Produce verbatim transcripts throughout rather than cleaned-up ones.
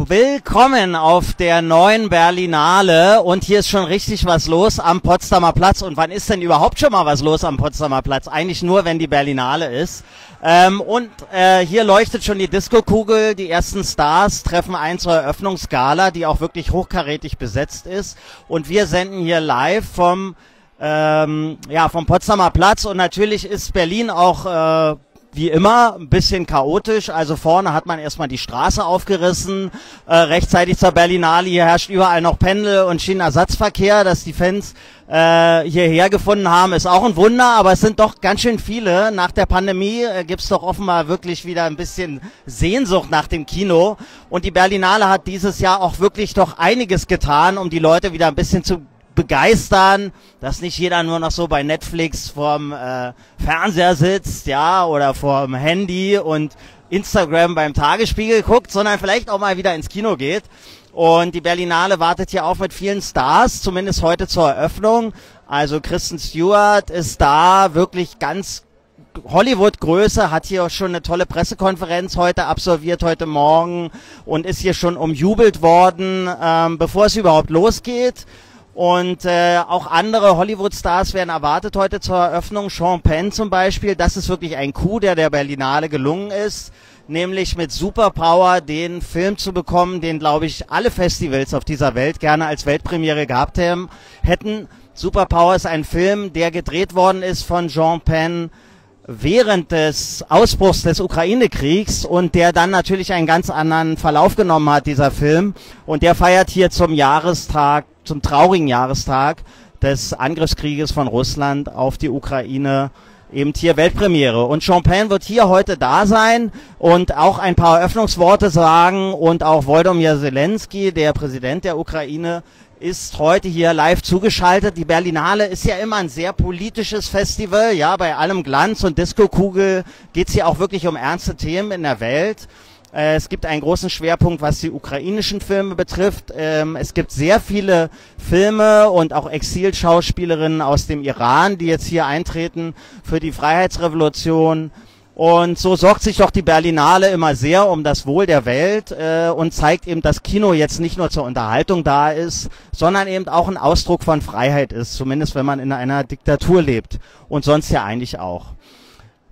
Willkommen auf der neuen Berlinale, und hier ist schon richtig was los am Potsdamer Platz. Und wann ist denn überhaupt schon mal was los am Potsdamer Platz? Eigentlich nur, wenn die Berlinale ist. Ähm, und äh, hier leuchtet schon die Disco-Kugel, die ersten Stars treffen ein zur Eröffnungsgala, die auch wirklich hochkarätig besetzt ist. Und wir senden hier live vom, ähm, ja, vom Potsdamer Platz, und natürlich ist Berlin auch... Äh, wie immer ein bisschen chaotisch. Also vorne hat man erstmal die Straße aufgerissen, äh, rechtzeitig zur Berlinale. Hier herrscht überall noch Pendel- und Schienenersatzverkehr. Dass die Fans äh, hierher gefunden haben, ist auch ein Wunder, aber es sind doch ganz schön viele. Nach der Pandemie äh, gibt's doch offenbar wirklich wieder ein bisschen Sehnsucht nach dem Kino, und die Berlinale hat dieses Jahr auch wirklich doch einiges getan, um die Leute wieder ein bisschen zu begeistern, dass nicht jeder nur noch so bei Netflix vorm äh, Fernseher sitzt, ja, oder vorm Handy und Instagram beim Tagesspiegel guckt, sondern vielleicht auch mal wieder ins Kino geht. Und die Berlinale wartet hier auf mit vielen Stars, zumindest heute zur Eröffnung. Also Kristen Stewart ist da, wirklich ganz Hollywood-Größe, hat hier auch schon eine tolle Pressekonferenz heute absolviert, heute Morgen, und ist hier schon umjubelt worden, ähm, bevor es überhaupt losgeht. Und äh, auch andere Hollywood-Stars werden erwartet heute zur Eröffnung. Sean Penn zum Beispiel, das ist wirklich ein Coup, der der Berlinale gelungen ist. Nämlich mit Superpower den Film zu bekommen, den, glaube ich, alle Festivals auf dieser Welt gerne als Weltpremiere gehabt haben, hätten. Superpower ist ein Film, der gedreht worden ist von Sean Penn während des Ausbruchs des Ukraine-Kriegs, und der dann natürlich einen ganz anderen Verlauf genommen hat, dieser Film. Und der feiert hier zum Jahrestag, zum traurigen Jahrestag des Angriffskrieges von Russland auf die Ukraine, eben hier Weltpremiere. Und Sean Penn wird hier heute da sein und auch ein paar Eröffnungsworte sagen, und auch Volodymyr Zelensky, der Präsident der Ukraine, ist heute hier live zugeschaltet. Die Berlinale ist ja immer ein sehr politisches Festival, ja, bei allem Glanz und Disco-Kugel geht's hier auch wirklich um ernste Themen in der Welt. Äh, es gibt einen großen Schwerpunkt, was die ukrainischen Filme betrifft. Ähm, es gibt sehr viele Filme und auch Exilschauspielerinnen aus dem Iran, die jetzt hier eintreten für die Freiheitsrevolution. Und so sorgt sich doch die Berlinale immer sehr um das Wohl der Welt äh, und zeigt eben, dass Kino jetzt nicht nur zur Unterhaltung da ist, sondern eben auch ein Ausdruck von Freiheit ist, zumindest wenn man in einer Diktatur lebt, und sonst ja eigentlich auch.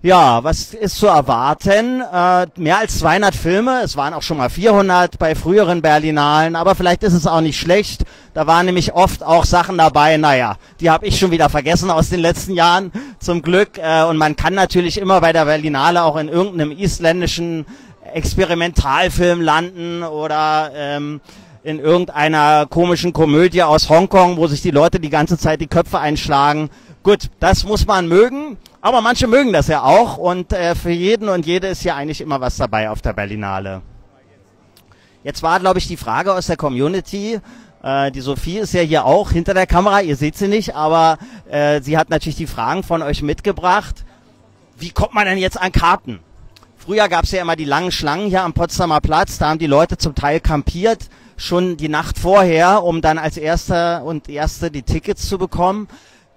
Ja, was ist zu erwarten? Äh, mehr als zweihundert Filme, es waren auch schon mal vierhundert bei früheren Berlinalen, aber vielleicht ist es auch nicht schlecht. Da waren nämlich oft auch Sachen dabei, naja, die habe ich schon wieder vergessen aus den letzten Jahren, zum Glück. Und man kann natürlich immer bei der Berlinale auch in irgendeinem isländischen Experimentalfilm landen oder ähm, in irgendeiner komischen Komödie aus Hongkong, wo sich die Leute die ganze Zeit die Köpfe einschlagen. Gut, das muss man mögen, aber manche mögen das ja auch. Und äh, für jeden und jede ist ja eigentlich immer was dabei auf der Berlinale. Jetzt war, glaube ich, die Frage aus der Community. Die Sophie ist ja hier auch hinter der Kamera, ihr seht sie nicht, aber äh, sie hat natürlich die Fragen von euch mitgebracht. Wie kommt man denn jetzt an Karten? Früher gab es ja immer die langen Schlangen hier am Potsdamer Platz, da haben die Leute zum Teil kampiert, schon die Nacht vorher, um dann als Erster und Erste die Tickets zu bekommen.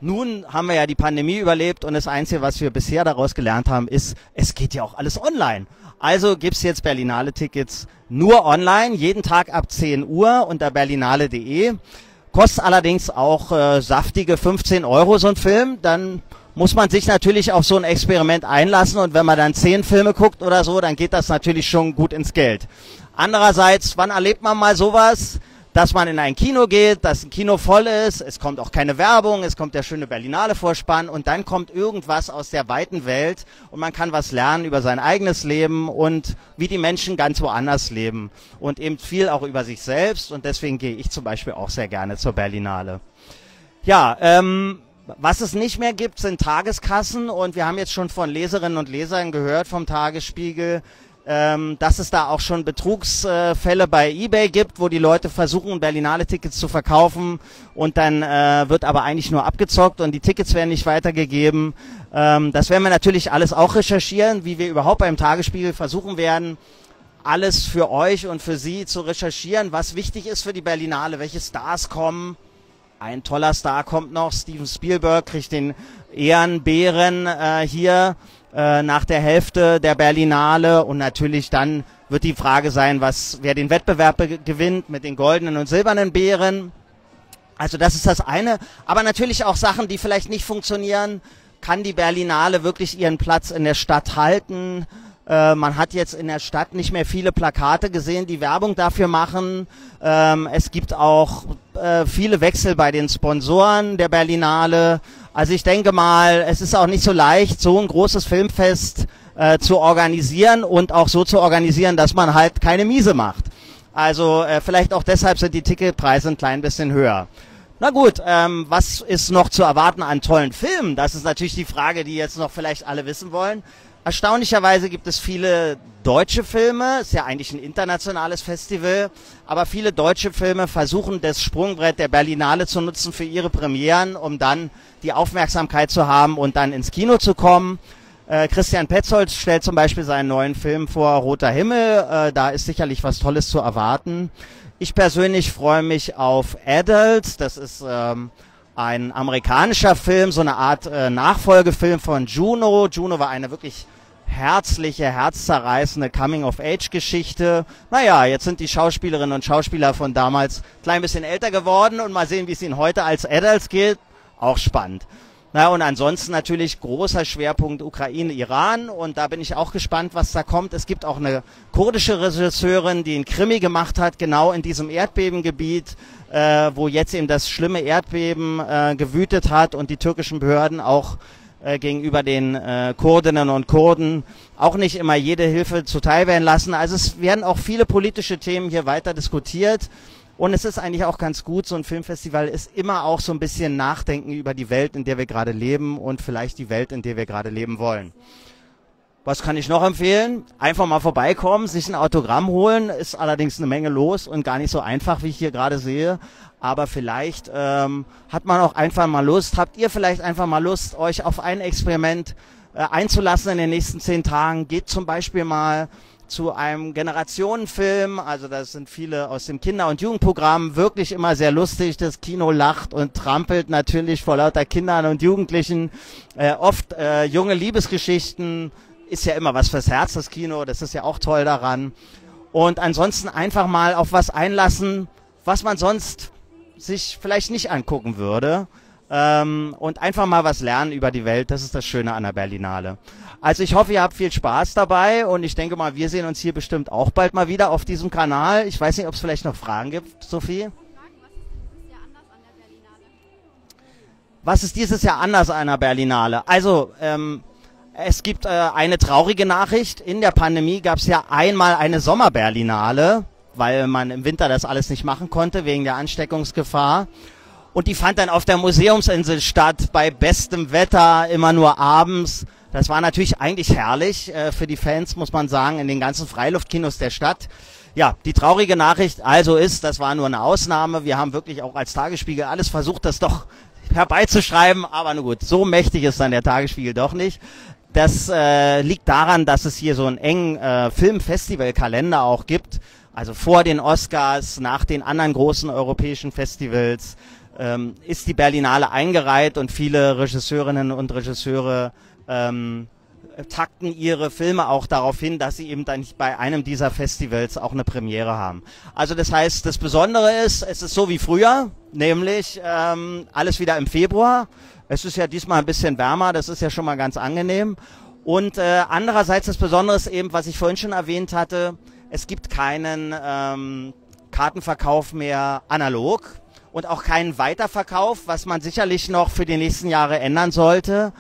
Nun haben wir ja die Pandemie überlebt, und das Einzige, was wir bisher daraus gelernt haben, ist, es geht ja auch alles online. Also gibt's jetzt Berlinale-Tickets nur online, jeden Tag ab zehn Uhr unter berlinale punkt de. Kostet allerdings auch äh, saftige fünfzehn Euro so ein Film. Dann muss man sich natürlich auf so ein Experiment einlassen, und wenn man dann zehn Filme guckt oder so, dann geht das natürlich schon gut ins Geld. Andererseits, wann erlebt man mal sowas? Dass man in ein Kino geht, dass ein Kino voll ist, es kommt auch keine Werbung, es kommt der schöne Berlinale-Vorspann, und dann kommt irgendwas aus der weiten Welt, und man kann was lernen über sein eigenes Leben und wie die Menschen ganz woanders leben und eben viel auch über sich selbst, und deswegen gehe ich zum Beispiel auch sehr gerne zur Berlinale. Ja, ähm... was es nicht mehr gibt, sind Tageskassen, und wir haben jetzt schon von Leserinnen und Lesern gehört vom Tagesspiegel, ähm, dass es da auch schon Betrugsfälle bei eBay gibt, wo die Leute versuchen, Berlinale-Tickets zu verkaufen, und dann äh, wird aber eigentlich nur abgezockt und die Tickets werden nicht weitergegeben. Ähm, das werden wir natürlich alles auch recherchieren, wie wir überhaupt beim Tagesspiegel versuchen werden, alles für euch und für Sie zu recherchieren, was wichtig ist für die Berlinale, welche Stars kommen. Ein toller Star kommt noch, Steven Spielberg kriegt den Ehrenbären äh, hier äh, nach der Hälfte der Berlinale, und natürlich dann wird die Frage sein, was, wer den Wettbewerb gewinnt mit den goldenen und silbernen Beeren. Also das ist das eine. Aber natürlich auch Sachen, die vielleicht nicht funktionieren. Kann die Berlinale wirklich ihren Platz in der Stadt halten? Äh, man hat jetzt in der Stadt nicht mehr viele Plakate gesehen, die Werbung dafür machen. Ähm, es gibt auch äh, viele Wechsel bei den Sponsoren der Berlinale. Also ich denke mal, es ist auch nicht so leicht, so ein großes Filmfest äh, zu organisieren und auch so zu organisieren, dass man halt keine Miese macht. Also äh, vielleicht auch deshalb sind die Ticketpreise ein klein bisschen höher. Na gut, ähm, was ist noch zu erwarten an tollen Filmen? Das ist natürlich die Frage, die jetzt noch vielleicht alle wissen wollen. Erstaunlicherweise gibt es viele deutsche Filme, ist ja eigentlich ein internationales Festival, aber viele deutsche Filme versuchen das Sprungbrett der Berlinale zu nutzen für ihre Premieren, um dann die Aufmerksamkeit zu haben und dann ins Kino zu kommen. Äh, Christian Petzold stellt zum Beispiel seinen neuen Film vor, Roter Himmel, äh, da ist sicherlich was Tolles zu erwarten. Ich persönlich freue mich auf Adults, das ist ähm, ein amerikanischer Film, so eine Art äh, Nachfolgefilm von Juno. Juno war eine wirklich herzliche, herzzerreißende Coming-of-Age-Geschichte. Naja, jetzt sind die Schauspielerinnen und Schauspieler von damals klein bisschen älter geworden und mal sehen, wie es ihnen heute als Adults geht. Auch spannend. Na und ansonsten natürlich großer Schwerpunkt Ukraine, Iran, und da bin ich auch gespannt, was da kommt. Es gibt auch eine kurdische Regisseurin, die einen Krimi gemacht hat, genau in diesem Erdbebengebiet, äh, wo jetzt eben das schlimme Erdbeben äh, gewütet hat und die türkischen Behörden auch äh, gegenüber den äh, Kurdinnen und Kurden auch nicht immer jede Hilfe zuteil werden lassen. Also es werden auch viele politische Themen hier weiter diskutiert. Und es ist eigentlich auch ganz gut, so ein Filmfestival ist immer auch so ein bisschen Nachdenken über die Welt, in der wir gerade leben und vielleicht die Welt, in der wir gerade leben wollen. Was kann ich noch empfehlen? Einfach mal vorbeikommen, sich ein Autogramm holen, ist allerdings eine Menge los und gar nicht so einfach, wie ich hier gerade sehe. Aber vielleicht ähm, hat man auch einfach mal Lust, habt ihr vielleicht einfach mal Lust, euch auf ein Experiment äh, einzulassen in den nächsten zehn Tagen. Geht zum Beispiel mal zu einem Generationenfilm, also das sind viele aus dem Kinder- und Jugendprogramm, wirklich immer sehr lustig, das Kino lacht und trampelt natürlich vor lauter Kindern und Jugendlichen, äh, oft äh, junge Liebesgeschichten, ist ja immer was fürs Herz, das Kino, das ist ja auch toll daran, und ansonsten einfach mal auf was einlassen, was man sonst sich vielleicht nicht angucken würde, ähm, und einfach mal was lernen über die Welt, das ist das Schöne an der Berlinale. Also ich hoffe, ihr habt viel Spaß dabei und ich denke mal, wir sehen uns hier bestimmt auch bald mal wieder auf diesem Kanal. Ich weiß nicht, ob es vielleicht noch Fragen gibt, Sophie? Was ist dieses Jahr anders an der Berlinale? Also, ähm, es gibt äh, eine traurige Nachricht. In der Pandemie gab es ja einmal eine Sommerberlinale, weil man im Winter das alles nicht machen konnte, wegen der Ansteckungsgefahr. Und die fand dann auf der Museumsinsel statt, bei bestem Wetter, immer nur abends. Das war natürlich eigentlich herrlich äh, für die Fans, muss man sagen, in den ganzen Freiluftkinos der Stadt. Ja, die traurige Nachricht also ist, das war nur eine Ausnahme. Wir haben wirklich auch als Tagesspiegel alles versucht, das doch herbeizuschreiben. Aber nun gut, so mächtig ist dann der Tagesspiegel doch nicht. Das äh, liegt daran, dass es hier so einen engen äh, Filmfestivalkalender auch gibt. Also vor den Oscars, nach den anderen großen europäischen Festivals ähm, ist die Berlinale eingereiht und viele Regisseurinnen und Regisseure Ähm, takten ihre Filme auch darauf hin, dass sie eben dann bei einem dieser Festivals auch eine Premiere haben. Also das heißt, das Besondere ist, es ist so wie früher, nämlich ähm, alles wieder im Februar. Es ist ja diesmal ein bisschen wärmer, das ist ja schon mal ganz angenehm. Und äh, andererseits das Besondere ist eben, was ich vorhin schon erwähnt hatte, es gibt keinen ähm, Kartenverkauf mehr analog und auch keinen Weiterverkauf, was man sicherlich noch für die nächsten Jahre ändern sollte.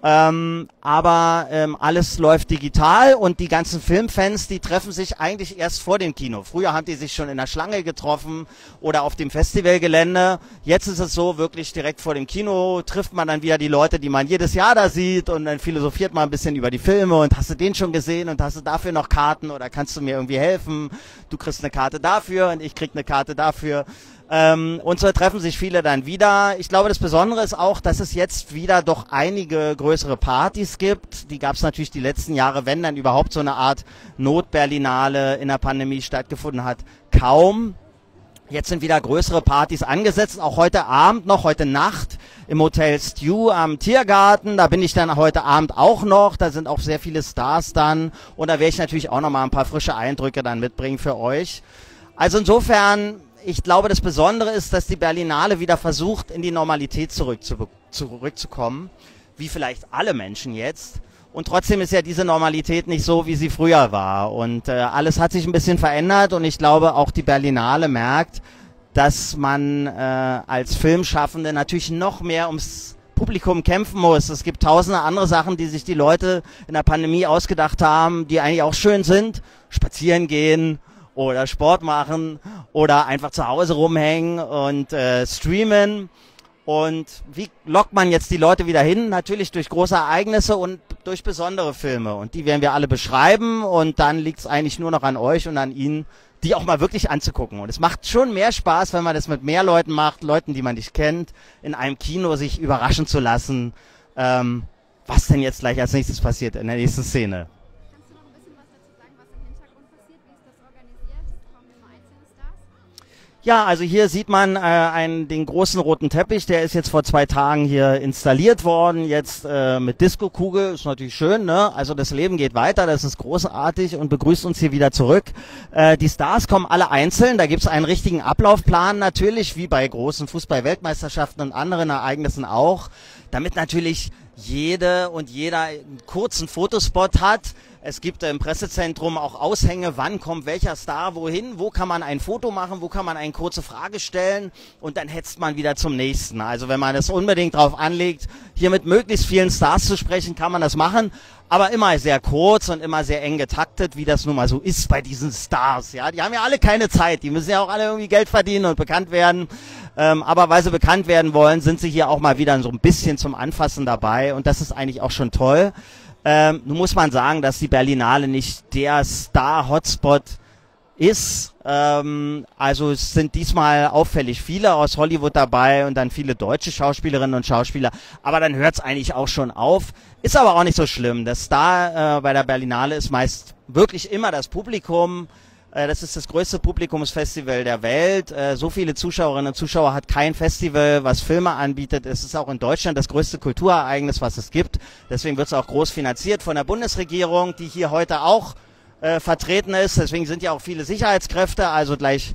Ähm, aber ähm, alles läuft digital und die ganzen Filmfans, die treffen sich eigentlich erst vor dem Kino. Früher haben die sich schon in der Schlange getroffen oder auf dem Festivalgelände. Jetzt ist es so, wirklich direkt vor dem Kino trifft man dann wieder die Leute, die man jedes Jahr da sieht, und dann philosophiert man ein bisschen über die Filme und hast du den schon gesehen und hast du dafür noch Karten oder kannst du mir irgendwie helfen? Du kriegst eine Karte dafür und ich krieg eine Karte dafür. Ähm, und so treffen sich viele dann wieder. Ich glaube, das Besondere ist auch, dass es jetzt wieder doch einige größere Partys gibt. Die gab es natürlich die letzten Jahre, wenn dann überhaupt so eine Art Notberlinale in der Pandemie stattgefunden hat, kaum. Jetzt sind wieder größere Partys angesetzt, auch heute Abend noch, heute Nacht im Hotel Stu am Tiergarten. Da bin ich dann heute Abend auch noch, da sind auch sehr viele Stars dann und da werde ich natürlich auch nochmal ein paar frische Eindrücke dann mitbringen für euch. Also insofern, ich glaube, das Besondere ist, dass die Berlinale wieder versucht, in die Normalität zurückzukommen, wie vielleicht alle Menschen jetzt. Und trotzdem ist ja diese Normalität nicht so, wie sie früher war. Und äh, alles hat sich ein bisschen verändert. Und ich glaube, auch die Berlinale merkt, dass man äh, als Filmschaffende natürlich noch mehr ums Publikum kämpfen muss. Es gibt tausende andere Sachen, die sich die Leute in der Pandemie ausgedacht haben, die eigentlich auch schön sind. Spazieren gehen oder Sport machen oder einfach zu Hause rumhängen und äh, streamen. Und wie lockt man jetzt die Leute wieder hin? Natürlich durch große Ereignisse und durch besondere Filme. Und die werden wir alle beschreiben. Und dann liegt es eigentlich nur noch an euch und an Ihnen, die auch mal wirklich anzugucken. Und es macht schon mehr Spaß, wenn man das mit mehr Leuten macht, Leuten, die man nicht kennt, in einem Kino sich überraschen zu lassen, ähm, was denn jetzt gleich als nächstes passiert in der nächsten Szene. Ja, also hier sieht man äh, einen, den großen roten Teppich, der ist jetzt vor zwei Tagen hier installiert worden, jetzt äh, mit Disco-Kugel, ist natürlich schön, ne? Also das Leben geht weiter, das ist großartig und begrüßt uns hier wieder zurück. Äh, die Stars kommen alle einzeln, da gibt es einen richtigen Ablaufplan natürlich, wie bei großen Fußball-Weltmeisterschaften und anderen Ereignissen auch, damit natürlich jede und jeder einen kurzen Fotospot hat. Es gibt im Pressezentrum auch Aushänge, wann kommt welcher Star wohin, wo kann man ein Foto machen, wo kann man eine kurze Frage stellen und dann hetzt man wieder zum nächsten. Also wenn man das unbedingt drauf anlegt, hier mit möglichst vielen Stars zu sprechen, kann man das machen, aber immer sehr kurz und immer sehr eng getaktet, wie das nun mal so ist bei diesen Stars. Ja, die haben ja alle keine Zeit, die müssen ja auch alle irgendwie Geld verdienen und bekannt werden. Ähm, aber weil sie bekannt werden wollen, sind sie hier auch mal wieder so ein bisschen zum Anfassen dabei und das ist eigentlich auch schon toll. Ähm, nun muss man sagen, dass die Berlinale nicht der Star-Hotspot ist. Ähm, also es sind diesmal auffällig viele aus Hollywood dabei und dann viele deutsche Schauspielerinnen und Schauspieler. Aber dann hört es eigentlich auch schon auf. Ist aber auch nicht so schlimm. Der Star äh, bei der Berlinale ist meist wirklich immer das Publikum. Äh, das ist das größte Publikumsfestival der Welt. Äh, so viele Zuschauerinnen und Zuschauer hat kein Festival, was Filme anbietet. Es ist auch in Deutschland das größte Kulturereignis, was es gibt. Deswegen wird es auch groß finanziert von der Bundesregierung, die hier heute auch äh, vertreten ist. Deswegen sind ja auch viele Sicherheitskräfte, also gleich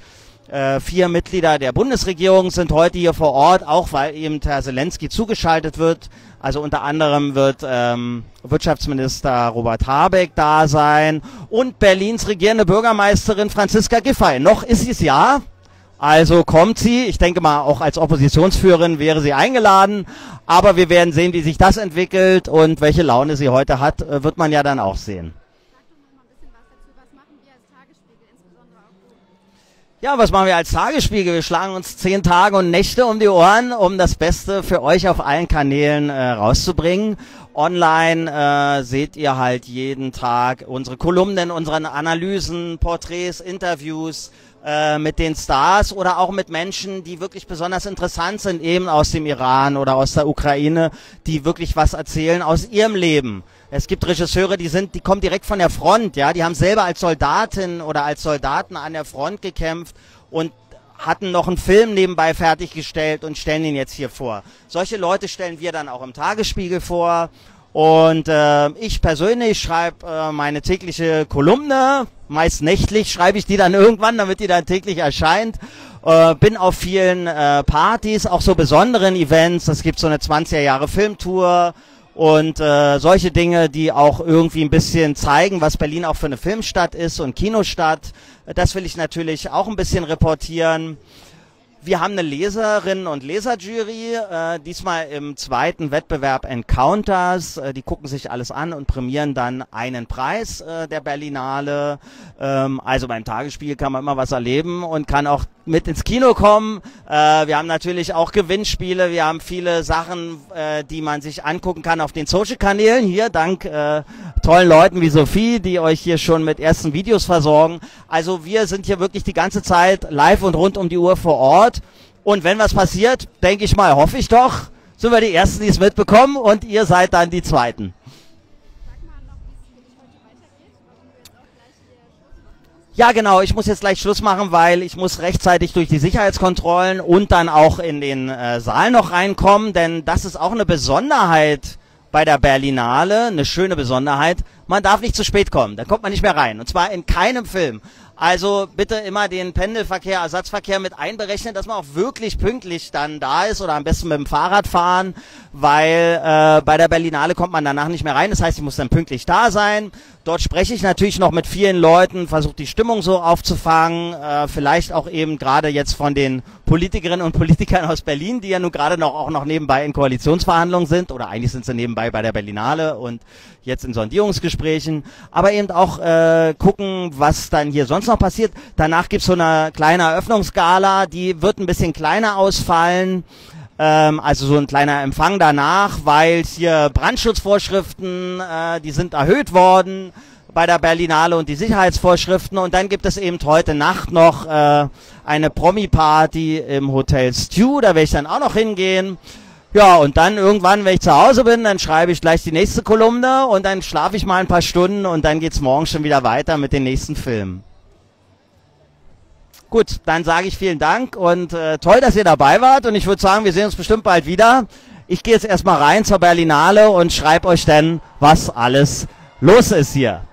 äh, vier Mitglieder der Bundesregierung sind heute hier vor Ort, auch weil eben Herr Zelensky zugeschaltet wird. Also unter anderem wird ähm, Wirtschaftsminister Robert Habeck da sein und Berlins regierende Bürgermeisterin Franziska Giffey. Noch ist sie es ja, also kommt sie. Ich denke mal, auch als Oppositionsführerin wäre sie eingeladen. Aber wir werden sehen, wie sich das entwickelt und welche Laune sie heute hat, wird man ja dann auch sehen. Ja, was machen wir als Tagesspiegel? Wir schlagen uns zehn Tage und Nächte um die Ohren, um das Beste für euch auf allen Kanälen äh, rauszubringen. Online äh, seht ihr halt jeden Tag unsere Kolumnen, unsere Analysen, Porträts, Interviews äh, mit den Stars oder auch mit Menschen, die wirklich besonders interessant sind, eben aus dem Iran oder aus der Ukraine, die wirklich was erzählen aus ihrem Leben. Es gibt Regisseure, die sind, die kommen direkt von der Front, ja, die haben selber als Soldatin oder als Soldaten an der Front gekämpft und hatten noch einen Film nebenbei fertiggestellt und stellen ihn jetzt hier vor. Solche Leute stellen wir dann auch im Tagesspiegel vor und äh, ich persönlich schreibe äh, meine tägliche Kolumne, meist nächtlich schreibe ich die dann irgendwann, damit die dann täglich erscheint. Äh, bin auf vielen äh, Partys, auch so besonderen Events, es gibt so eine zwanziger Jahre Filmtour, und äh, solche Dinge, die auch irgendwie ein bisschen zeigen, was Berlin auch für eine Filmstadt ist und Kinostadt. Das will ich natürlich auch ein bisschen reportieren. Wir haben eine Leserinnen- und Leserjury, äh, diesmal im zweiten Wettbewerb Encounters. Äh, die gucken sich alles an und prämieren dann einen Preis äh, der Berlinale. Ähm, also beim Tagesspiegel kann man immer was erleben und kann auch mit ins Kino kommen. Äh, wir haben natürlich auch Gewinnspiele, wir haben viele Sachen, äh, die man sich angucken kann auf den Social-Kanälen. Hier, dank äh, tollen Leuten wie Sophie, die euch hier schon mit ersten Videos versorgen. Also wir sind hier wirklich die ganze Zeit live und rund um die Uhr vor Ort. Und wenn was passiert, denke ich mal, hoffe ich doch, sind wir die Ersten, die es mitbekommen und ihr seid dann die Zweiten. Ja, genau. Ich muss jetzt gleich Schluss machen, weil ich muss rechtzeitig durch die Sicherheitskontrollen und dann auch in den äh, Saal noch reinkommen. Denn das ist auch eine Besonderheit bei der Berlinale, eine schöne Besonderheit. Man darf nicht zu spät kommen, dann kommt man nicht mehr rein. Und zwar in keinem Film. Also bitte immer den Pendelverkehr, Ersatzverkehr mit einberechnen, dass man auch wirklich pünktlich dann da ist oder am besten mit dem Fahrrad fahren, weil äh, bei der Berlinale kommt man danach nicht mehr rein. Das heißt, ich muss dann pünktlich da sein. Dort spreche ich natürlich noch mit vielen Leuten, versuche die Stimmung so aufzufangen, äh, vielleicht auch eben gerade jetzt von den Politikerinnen und Politikern aus Berlin, die ja nun gerade noch auch noch nebenbei in Koalitionsverhandlungen sind oder eigentlich sind sie nebenbei bei der Berlinale und jetzt in Sondierungsgesprächen, aber eben auch äh, gucken, was dann hier sonst noch passiert. Danach gibt es so eine kleine Eröffnungsgala, die wird ein bisschen kleiner ausfallen, ähm, also so ein kleiner Empfang danach, weil hier Brandschutzvorschriften, äh, die sind erhöht worden bei der Berlinale und die Sicherheitsvorschriften, und dann gibt es eben heute Nacht noch äh, eine Promi-Party im Hotel Stu, da werde ich dann auch noch hingehen. Ja, und dann irgendwann, wenn ich zu Hause bin, dann schreibe ich gleich die nächste Kolumne und dann schlafe ich mal ein paar Stunden und dann geht's morgen schon wieder weiter mit den nächsten Filmen. Gut, dann sage ich vielen Dank und äh, toll, dass ihr dabei wart, und ich würde sagen, wir sehen uns bestimmt bald wieder. Ich gehe jetzt erstmal rein zur Berlinale und schreibe euch dann, was alles los ist hier.